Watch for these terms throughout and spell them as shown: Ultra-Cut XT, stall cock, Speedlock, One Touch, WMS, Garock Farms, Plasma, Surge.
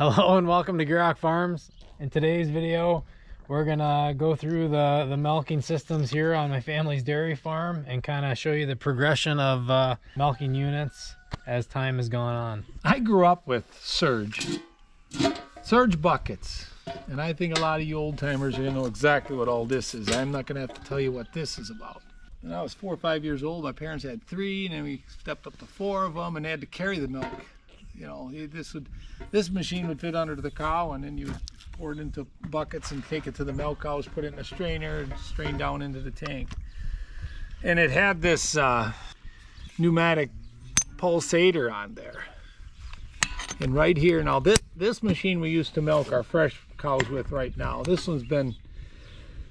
Hello and welcome to Garock Farms. In today's video, we're gonna go through the milking systems here on my family's dairy farm and kind of show you the progression of milking units as time has gone on. I grew up with surge buckets, and I think a lot of you old timers are gonna know exactly what all this is. I'm not gonna have to tell you what this is about. When I was 4 or 5 years old, my parents had three, and then we stepped up to four of them, and they had to carry the milk. You know, this machine would fit under the cow, and then you would pour it into buckets and take it to the milk house, put it in a strainer, and strain down into the tank. And it had this pneumatic pulsator on there. And right here, now this machine we used to milk our fresh cows with right now. This one's been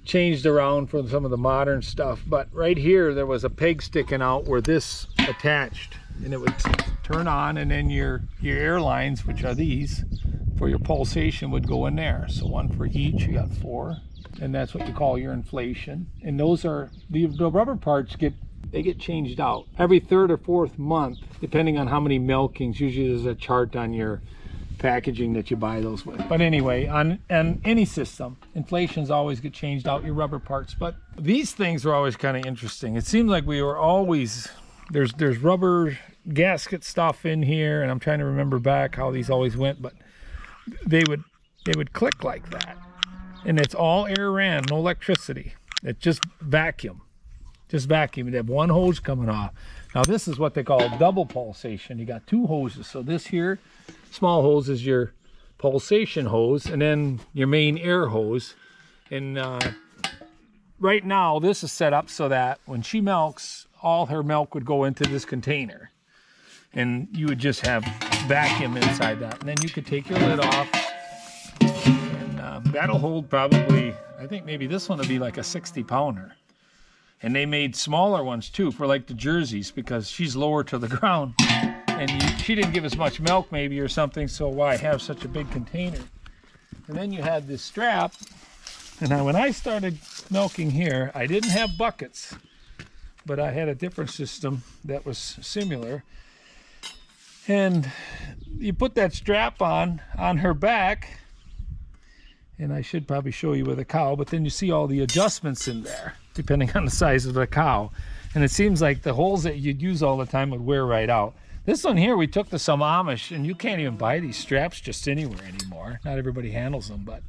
changed around for some of the modern stuff, but right here there was a peg sticking out where this attached, and it would turn on, and then your air lines, which are these, for your pulsation would go in there. So one for each, you got four, and that's what you call your inflation. And those are, the rubber parts get changed out every third or fourth month, depending on how many milkings. Usually there's a chart on your packaging that you buy those with. But anyway, on any system, inflations always get changed out, your rubber parts. But these things were always kind of interesting. It seemed like we were always, there's rubber gasket stuff in here, and I'm trying to remember back how these always went, but they would click like that, and it's all air ran, no electricity. It's just vacuum, They have one hose coming off. Now this is what they call double pulsation. You got two hoses. So this here small hose is your pulsation hose, and then your main air hose. And right now this is set up so that when she milks, all her milk would go into this container, and you would just have vacuum inside that. And then you could take your lid off, and that'll hold probably, I think maybe this one would be like a 60-pounder. And they made smaller ones too for like the Jerseys, because she's lower to the ground, and she didn't give as much milk maybe or something, so why have such a big container? And then you had this strap. And now when I started milking here, I didn't have buckets, but I had a different system that was similar. And you put that strap on her back, and I should probably show you with a cow, but then you see all the adjustments in there, depending on the size of the cow. And it seems like the holes that you'd use all the time would wear right out. This one here we took to some Amish, and you can't even buy these straps just anywhere anymore. Not everybody handles them, but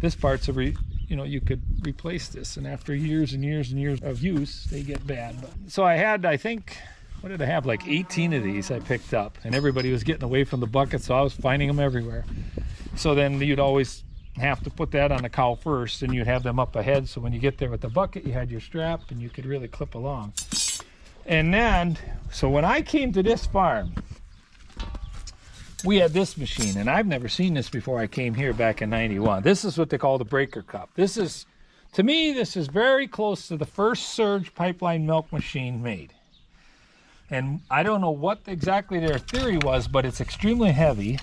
this part's you know, you could replace this, and after years and years and years of use, they get bad. But, so I had, I think, what did I have, like 18 of these I picked up, and everybody was getting away from the bucket, so I was finding them everywhere. So then you'd always have to put that on the cow first, and you'd have them up ahead, so when you get there with the bucket, you had your strap, and you could really clip along. And then, so when I came to this farm, we had this machine, and I've never seen this before I came here back in '91. This is what they call the breaker cup. This is, to me, this is very close to the first Surge pipeline milk machine made. And I don't know what exactly their theory was, but it's extremely heavy.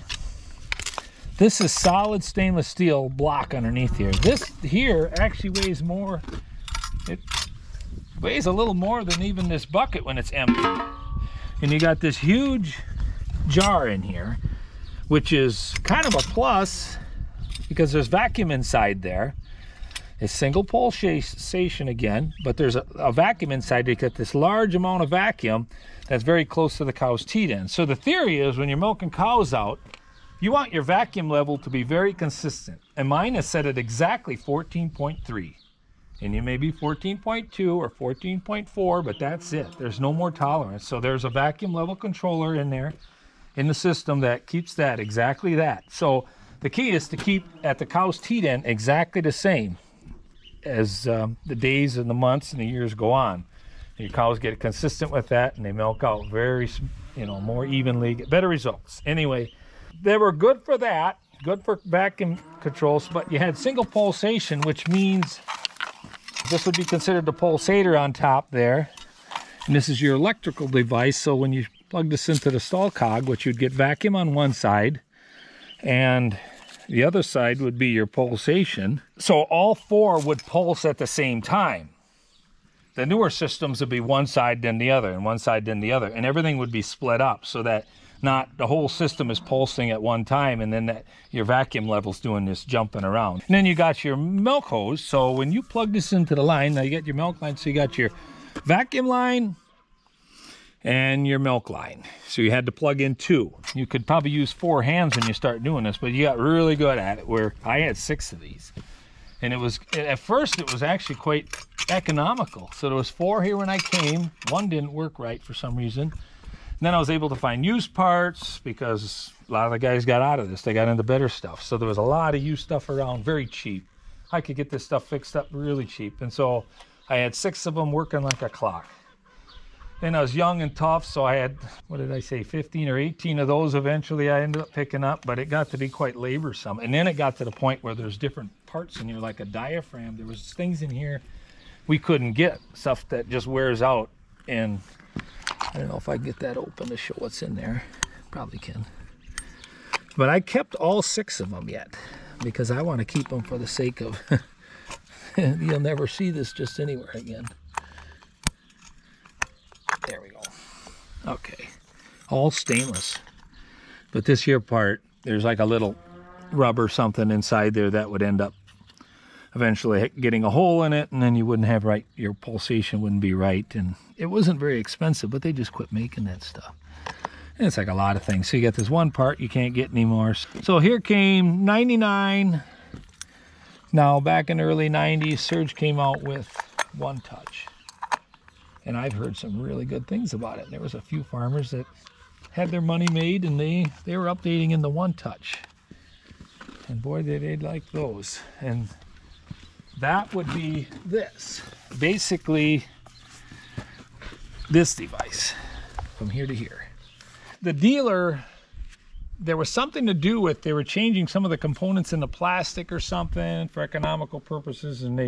This is solid stainless steel block underneath here. This here actually weighs more. It weighs a little more than even this bucket when it's empty. And you got this huge jar in here, which is kind of a plus because there's vacuum inside there. It's single pulsation again, but there's a vacuum inside. You get this large amount of vacuum that's very close to the cow's teat end. So the theory is when you're milking cows out, you want your vacuum level to be very consistent. And mine is set at exactly 14.3. And you may be 14.2 or 14.4, but that's it. There's no more tolerance. So there's a vacuum level controller in there in the system that keeps that exactly that. So the key is to keep at the cow's teat end exactly the same as the days and the months and the years go on. Your cows get consistent with that, and they milk out very, more evenly, get better results. Anyway, they were good for that, good for vacuum controls, but you had single pulsation, which means this would be considered the pulsator on top there. And this is your electrical device, so when you plug this into the stall cog, which you'd get vacuum on one side, and the other side would be your pulsation. So all four would pulse at the same time. The newer systems would be one side, then the other, and one side, then the other, and everything would be split up so that not the whole system is pulsing at one time, and then that your vacuum level's doing this jumping around. And then you got your milk hose. So when you plug this into the line, now you got your milk line, so you got your vacuum line and your milk line. So you had to plug in two. You could probably use four hands when you start doing this, but you got really good at it, where I had six of these. And it was, at first it was actually quite economical. So there was four here when I came. One didn't work right for some reason. And then I was able to find used parts, because a lot of the guys got out of this. They got into better stuff. So there was a lot of used stuff around, very cheap. I could get this stuff fixed up really cheap. And so I had six of them working like a clock. And I was young and tough, so I had, what did I say, 15 or 18 of those eventually I ended up picking up, but it got to be quite laborsome. And then it got to the point where there's different parts in here, like a diaphragm. There was things in here we couldn't get, stuff that just wears out. And I don't know if I can get that open to show what's in there. Probably can. But I kept all six of them yet, because I want to keep them for the sake of, you'll never see this just anywhere again. There we go. Okay, all stainless. But this here part, there's like a little rubber something inside there that would end up eventually getting a hole in it, and then you wouldn't have right, your pulsation wouldn't be right. And it wasn't very expensive, but they just quit making that stuff. And it's like a lot of things. So you got this one part you can't get anymore. So here came 99. Now back in the early 90s, Surge came out with One Touch. And I've heard some really good things about it. And there was a few farmers that had their money made, and they were updating in the One Touch. And boy, did they like those. And that would be this. Basically, this device from here to here. The dealer, there was something to do with, they were changing some of the components in the plastic or something for economical purposes, and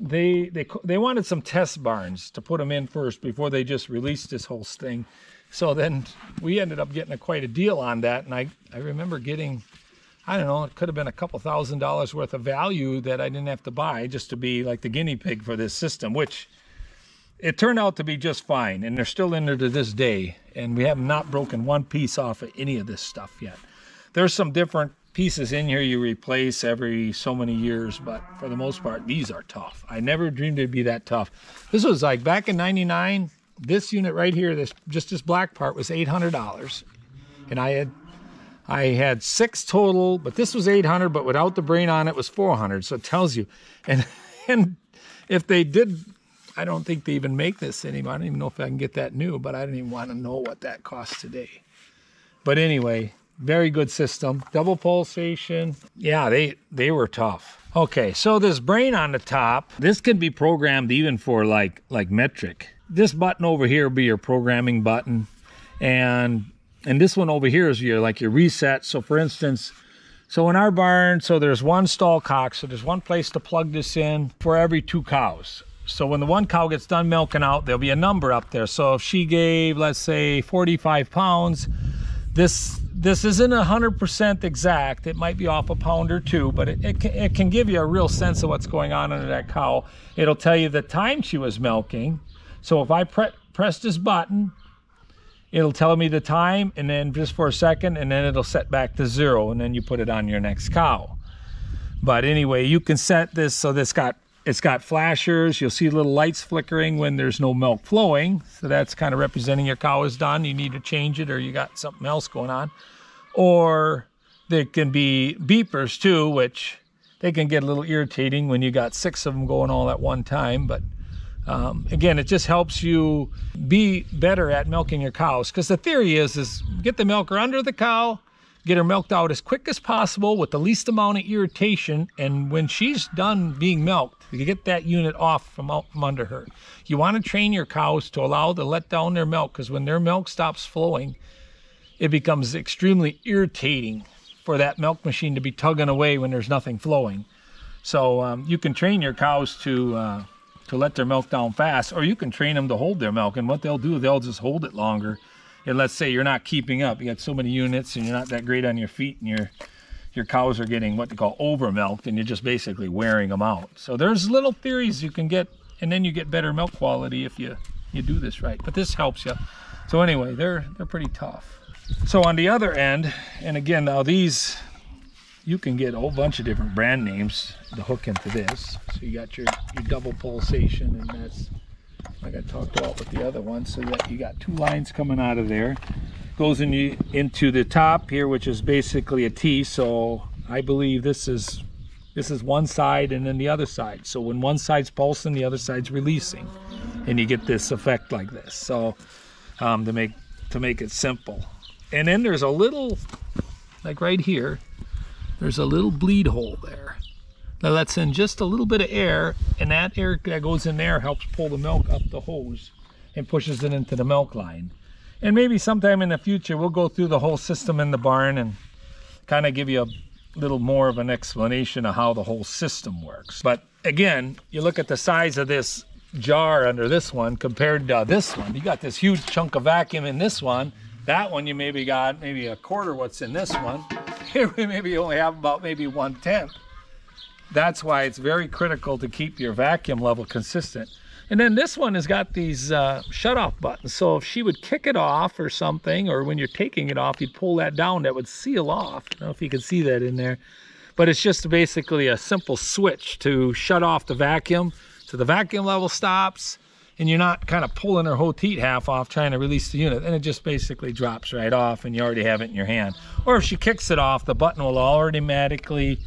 they wanted some test barns to put them in first before they just released this whole thing. So then we ended up getting quite a deal on that. And I remember getting, I don't know, it could have been a couple $1,000s worth of value that I didn't have to buy, just to be like the guinea pig for this system, which it turned out to be just fine. And they're still in there to this day. And we have not broken one piece off of any of this stuff yet. There's some different pieces in here you replace every so many years, but for the most part, these are tough. I never dreamed it'd be that tough. This was like back in 99, this unit right here, this just this black part was $800. And I had six total, but this was 800, but without the brain on it was 400. So it tells you. And if they did, I don't think they even make this anymore. I don't even know if I can get that new, but I don't even want to know what that costs today. But anyway, very good system, double pulsation. Yeah, they were tough. Okay, so this brain on the top, this can be programmed even for like metric. This button over here will be your programming button, and this one over here is your like your reset. So for instance, so in our barn, so there's one stall cock, so there's one place to plug this in for every two cows. So when the one cow gets done milking out, there'll be a number up there. So if she gave, let's say 45 pounds, this isn't 100% exact. It might be off a pound or two, but it can give you a real sense of what's going on under that cow. It'll tell you the time she was milking. So if I press this button, it'll tell me the time, and then just for a second, and then it'll set back to zero, and then you put it on your next cow. But anyway, you can set this so this got, it's got flashers. You'll see little lights flickering when there's no milk flowing. So that's kind of representing your cow is done. You need to change it, or you got something else going on. Or there can be beepers too, which they can get a little irritating when you got six of them going all at one time. But again, it just helps you be better at milking your cows. Because the theory is get the milker under the cow, get her milked out as quick as possible with the least amount of irritation, and when she's done being milked, you get that unit off from out from under her. You want to train your cows to allow to let down their milk, because when their milk stops flowing, it becomes extremely irritating for that milk machine to be tugging away when there's nothing flowing. So you can train your cows to let their milk down fast, or you can train them to hold their milk, and what they'll do, they'll just hold it longer. And let's say you're not keeping up, you got so many units and you're not that great on your feet, and your cows are getting what they call over milked, and you're just basically wearing them out. So there's little theories you can get, and then you get better milk quality if you do this right. But this helps you. So anyway, they're pretty tough. So on the other end, and again, now these, you can get a whole bunch of different brand names to hook into this. So you got your double pulsation, and that's, like I talked about with the other one, so that you got two lines coming out of there. Goes into the top here, which is basically a T. So I believe this is one side and then the other side. So when one side's pulsing, the other side's releasing, and you get this effect like this. So to make it simple. And then there's a little, like right here, there's a little bleed hole there. Now that's in just a little bit of air, and that air that goes in there helps pull the milk up the hose and pushes it into the milk line. And maybe sometime in the future, we'll go through the whole system in the barn and kind of give you a little more of an explanation of how the whole system works. But again, you look at the size of this jar under this one compared to this one. You got this huge chunk of vacuum in this one. That one you maybe got maybe a quarter what's in this one. Here we maybe only have about maybe 1/10. That's why it's very critical to keep your vacuum level consistent. And then this one has got these shut-off buttons. So if she would kick it off or something, or when you're taking it off, you'd pull that down, that would seal off. I don't know if you can see that in there. But it's just basically a simple switch to shut off the vacuum. So the vacuum level stops, and you're not kind of pulling her whole teat half off trying to release the unit. And it just basically drops right off, and you already have it in your hand. Or if she kicks it off, the button will automatically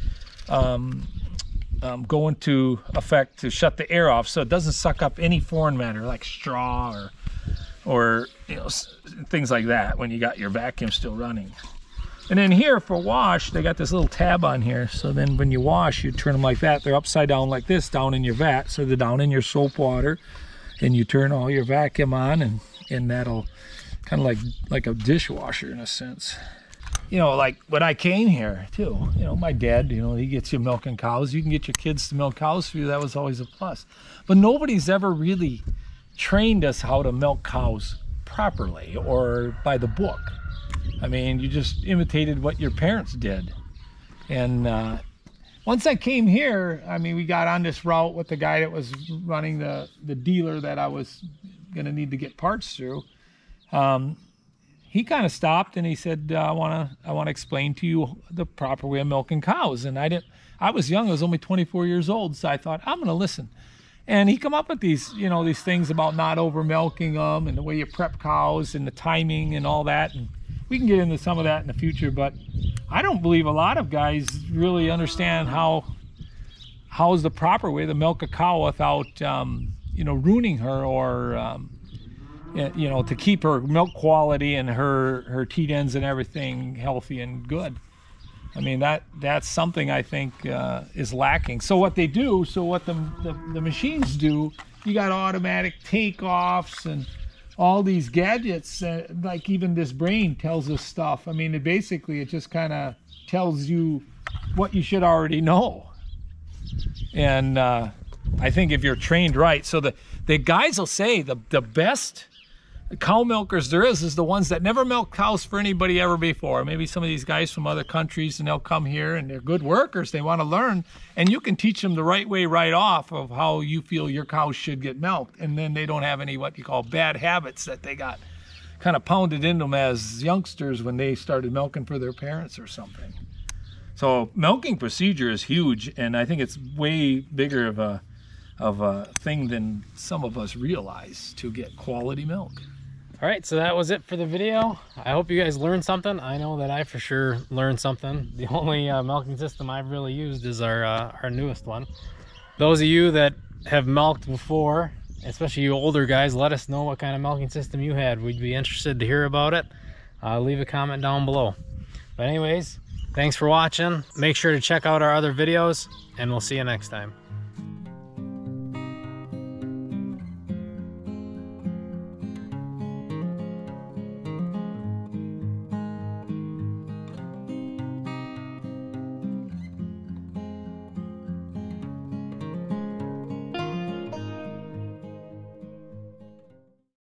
go into effect to shut the air off, so it doesn't suck up any foreign matter like straw or you know, things like that when you got your vacuum still running. And then here for wash, they got this little tab on here, so then when you wash, you turn them like that. They're upside down like this down in your vat, so they're down in your soap water, and you turn all your vacuum on, and that'll kind of like a dishwasher in a sense. You know, like when I came here too, you know, my dad, you know, he gets you milking cows. You can get your kids to milk cows for you. That was always a plus. But nobody's ever really trained us how to milk cows properly or by the book. I mean, you just imitated what your parents did. And once I came here, I mean, we got on this route with the guy that was running the dealer that I was going to need to get parts through. He kind of stopped and he said, I want to explain to you the proper way of milking cows. And I was young, I was only 24 years old. So I thought, I'm going to listen. And he come up with these, you know, these things about not over milking them and the way you prep cows and the timing and all that. And we can get into some of that in the future, but I don't believe a lot of guys really understand how is the proper way to milk a cow without, you know, ruining her or, you know, to keep her milk quality and her teat ends and everything healthy and good. I mean, that's something I think is lacking. So what they do, so what the machines do, you got automatic takeoffs and all these gadgets, like even this brain tells us stuff. I mean, it just kind of tells you what you should already know. And I think if you're trained right, so the guys will say the best cow milkers there is the ones that never milked cows for anybody ever before. Maybe some of these guys from other countries, and they'll come here and they're good workers. They want to learn, and you can teach them the right way right off of how you feel your cows should get milked. And then they don't have any what you call bad habits that they got kind of pounded into them as youngsters when they started milking for their parents or something. So milking procedure is huge, and I think it's way bigger of a thing than some of us realize to get quality milk. All right, so that was it for the video. I hope you guys learned something. I know that I for sure learned something. The only milking system I've really used is our newest one. Those of you that have milked before, especially you older guys, let us know what kind of milking system you had. We'd be interested to hear about it. Leave a comment down below. But anyways, thanks for watching. Make sure to check out our other videos, and we'll see you next time.